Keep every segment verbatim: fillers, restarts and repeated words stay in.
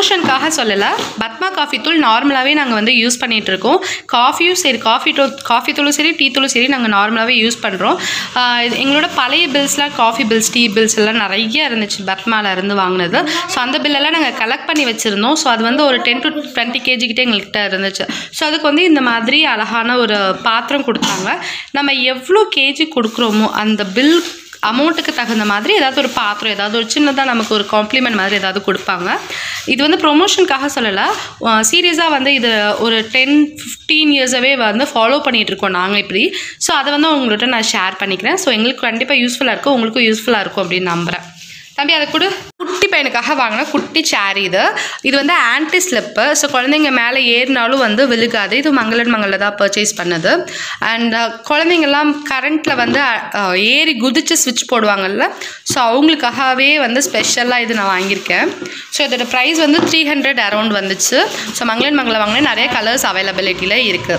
promotion kaha sollala batma coffee tool normally naanga vandu use pannite irukom coffee seri coffee coffee tool seri tea tool seri naanga normally use pandrom engaloda palaya bills la coffee bills tea bills la nariya irundhuchu batma la irundhu vaangnadhu so andha bill la naanga collect panni vechirundom so adu vandu or ten to twenty kilograms kitta engalukku irundhuchu so adukku vandu indha maadhiri alagana or paatram kuduthanga nama evlo kg kudukromo andha bill amount க்கு தகுந்த மாதிரி ஏதாவது ஒரு பாத்திரம் ஏதாவது ஒரு சின்னதா நமக்கு ஒரு காம்ப்ளிமெண்ட் மாதிரி ஏதாவது கொடுப்பாங்க இது வந்து ப்ரமோஷன்காக சொல்லல சீரியஸா வந்து இது ஒரு ten fifteen years away வந்து ஃபாலோ பண்ணிட்டு இருக்கோம் நாங்க இப்படி சோ அத வந்து உங்கள்கிட்ட நான் ஷேர் பண்ணிக்கிறேன் சோ உங்களுக்கு கண்டிப்பா யூஸ்ஃபுல்லா இருக்கும் உங்களுக்கு யூஸ்ஃபுல்லா இருக்கும் அப்படி நம்புறேன் தம்பி அத கொடு குட்டி பையனுக்காக வாங்குன குட்டி சாரி இது இது வந்து ஆன்டி ஸ்லிப் சோ குழந்தைங்க மேல ஏறினாலும் வந்து விழுகாது இது மங்கள&மங்கள்ல தான் பர்சேஸ் பண்ணது and குழந்தைங்க எல்லாம் கரண்ட்ல வந்து ஏறி குதிச்சு ஸ்விட்ச் போடுவாங்கல்ல சோ அவங்களுக்காகவே வந்து ஸ்பெஷலா இது நான் வாங்கி இருக்கேன் சோ இதோட பிரைஸ் வந்து three hundred அரவுண்ட் வந்துச்சு சோ மங்கள&மங்கள்ல வாங்குன நிறைய கலர்ஸ் அவேலபிலிட்டில இருக்கு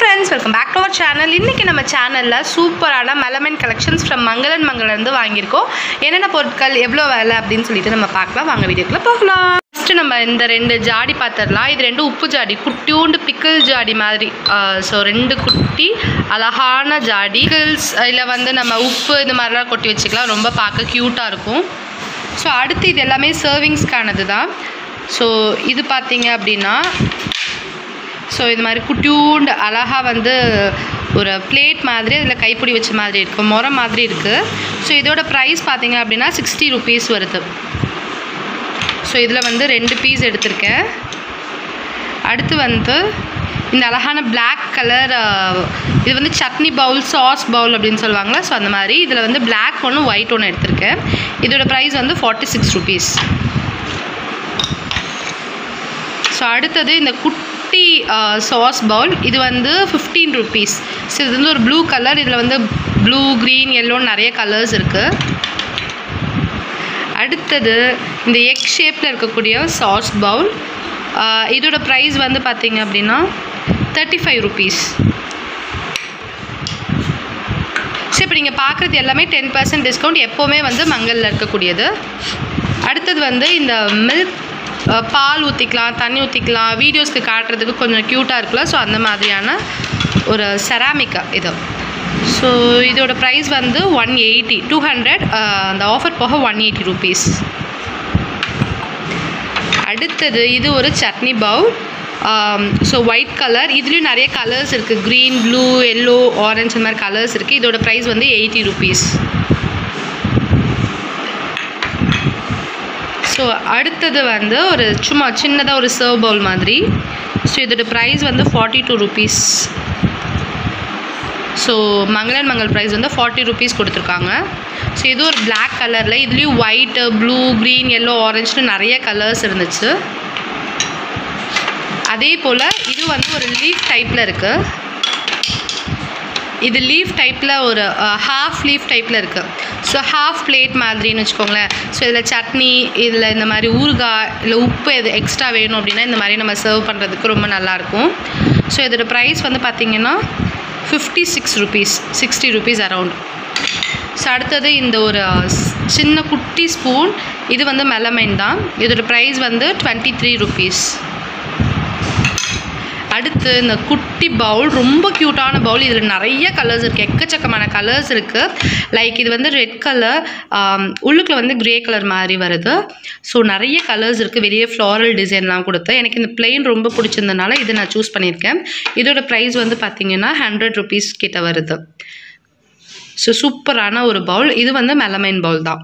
Friends, welcome back to our channel. இன்னைக்கு நம்ம சேனல்ல சூப்பரான melamine collections from Mangal&Mangal இருந்து வாங்கியிருக்கோம். என்னென்ன பொருட்கள் எவ்வளவு விலை அப்படினு சொல்லிட்டு நம்ம பார்க்கலாம். வாங்க வீடியோக்குள்ள போகலாம். First நம்ம இந்த ரெண்டு ஜாடி பாத்தறலாம். இது ரெண்டு உப்பு ஜாடி, குட்டியூண்டு பிக்கல் ஜாடி மாதிரி. சோ ரெண்டு குட்டி அழகான ஜாடி. பிக்கல்ஸ் இல்ல வந்து நம்ம உப்பு இந்த மாதிரி எல்லாம் கொட்டி வெச்சுக்கலாம். ரொம்ப பார்க்க கியூட்டா இருக்கும். சோ அடுத்து இது எல்லாமே சர்விங்ஸ் கானது தான். சோ இது பாத்தீங்க அப்படினா So, this is a kutuned alaha vandu ஒரு plate madri adla kai pudi vecha madri irukku mora madri irukku so idoda price pathinga appadina sixty rupees varudhu so idla vandu two piece eduthirken aduthu vandu inda alahana black color இது வந்து chutney bowl sauce bowl அப்படினு சொல்வாங்கல so அந்த மாதிரி இதுல வந்து black one white one எடுத்துர்க்கேன் இதோட price வந்து forty-six rupees so அடுத்து இந்த Uh, sauce bowl இது வந்து fifteen rupees so இது வந்து ஒரு blue color இதுல வந்து blue green yellow நிறைய colors இருக்கு அடுத்து இந்த egg shapeல இருக்கக்கூடிய sauce bowl இதோட price வந்து பாத்தீங்க அப்படினா thirty-five rupees சோ இப்போ நீங்க பார்க்கிறது எல்லாமே ten percent discount எப்பவுமே வந்து மங்கள்ல இருக்க கூடியது அடுத்து வந்து இந்த milk பால் ஊத்திக்கலாம் தண்ணி ஊத்திக்கலாம் வீடியோஸ்க்கு காட்றதுக்கு கொஞ்சம் கியூட்டா இருக்குல சோ அந்த மாதிரியான ஒரு செராமிக் இது சோ இதோட பிரைஸ் வந்து one eighty two hundred அந்த ஆஃபர் போக one eighty rupees அடுத்து இது ஒரு chutney bowl so white color இதுலயும் நிறைய கலர்ஸ் இருக்கு green blue yellow orange இந்த மாதிரி கலர்ஸ் இருக்கு இதோட பிரைஸ் வந்து eighty rupees So, அடுத்து வந்து ஒரு சும்மா சின்னதா ஒரு சர்வ் பவுல் மாதிரி சோ இதோட பிரைஸ் வந்து forty-two rupees சோ மங்கள&மங்கள் பிரைஸ் வந்து forty rupees கொடுத்திருக்காங்க சோ இது ஒரு black கலர்ல இதுலயும் white blue green yellow orange னு நிறைய கலர்ஸ் இருந்துச்சு அதே போல இது வந்து ஒரு லீஃப் டைப்ல இருக்கு இது லீஃப் டைப்ல ஒரு half லீஃப் டைப்ல இருக்கு சோ half plate மாதிரின்னு வெச்சுக்கோங்க சோ இதல சட்னி இதல இந்த மாதிரி ஊர்கா இல்ல உப்பு எது எக்ஸ்ட்ரா வேணும் அப்படினா இந்த மாதிரி நம்ம சர்வ் பண்றதுக்கு ரொம்ப நல்லா இருக்கும் சோ இதோட பிரைஸ் வந்து பாத்தீங்கன்னா fifty-six rupees sixty rupees around so அடுத்து இந்த ஒரு சின்ன குட்டி ஸ்பூன் இது வந்து melamine தான் இதோட பிரைஸ் வந்து twenty-three rupees அடுத்து இந்த குட்டி பவுல் ரொம்ப கியூட்டான பவுல் இதுல நிறைய கலர்ஸ் இருக்கு எக்கச்சக்கமான கலர்ஸ் இருக்கு லைக் இது வந்து ரெட் கலர் உள்ளுக்குள்ள வந்து கிரே கலர் மாதிரி வருது சோ நிறைய கலர்ஸ் இருக்கு வெளிய floral டிசைன்லாம் கொடுத்து எனக்கு இந்த ப்ளைன் ரொம்ப பிடிச்சதனால இத நான் चूஸ் பண்ணிருக்கேன் இதோட பிரைஸ் வந்து பாத்தீங்கன்னா one hundred rupees கிட்ட வருது சோ சூப்பரான ஒரு பவுல் இது வந்து melamine பவுல் தான்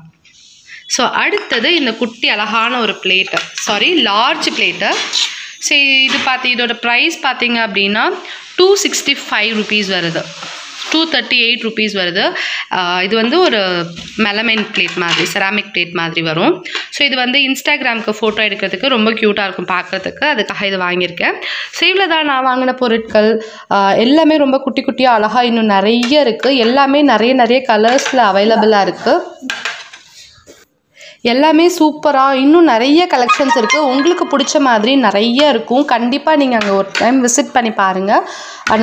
சோ அடுத்து இந்த குட்டி அழகான ஒரு plate sorry large plate So, the price is two sixty-five rupees two thirty-eight rupees This uh, is a melamine plate, madri, ceramic plate madri So, this is Instagram photo It is very cute That is why I bought it Save la da na vaangana porutkal ellame romba kutti kutti alaga innum nariya irukku ellame nariya nariya colors la available ah irukku எல்லாமே சூப்பரா இன்னும் நிறைய collections இருக்கு உங்களுக்கு பிடிச்ச மாதிரி நிறைய இருக்கும் கண்டிப்பா நீங்க அங்க ஒரு டைம் விசிட் பண்ணி பாருங்க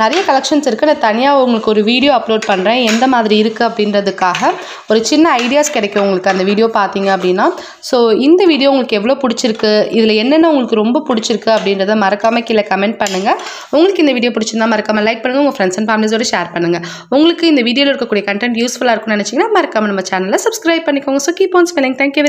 நிறைய கலெக்ஷன்ஸ் இருக்கு நான் தனியா உங்களுக்கு ஒரு வீடியோ அப்லோட் பண்றேன் எந்த மாதிரி இருக்கு அப்படின்றதுக்காக ஒரு சின்ன ஐடியாஸ் கிடைக்கும் உங்களுக்கு அந்த வீடியோ பாத்தீங்க அப்படினா சோ இந்த வீடியோ உங்களுக்கு எவ்வளவு பிடிச்சிருக்கு இதுல என்னென்ன உங்களுக்கு ரொம்ப பிடிச்சிருக்கு அப்படின்றத மறக்காம கீழ கமெண்ட் பண்ணுங்க உங்களுக்கு இந்த வீடியோ பிடிச்சிருந்தா மறக்காம லைக் பண்ணுங்க உங்க friends and families ஓட ஷேர் பண்ணுங்க உங்களுக்கு இந்த வீடியோல இருக்கக்கூடிய content useful-ஆ இருக்கும்னு நினைச்சீங்கன்னா மறக்காம நம்ம சேனலை subscribe பண்ணிக்கோங்க so keep on smiling thank you very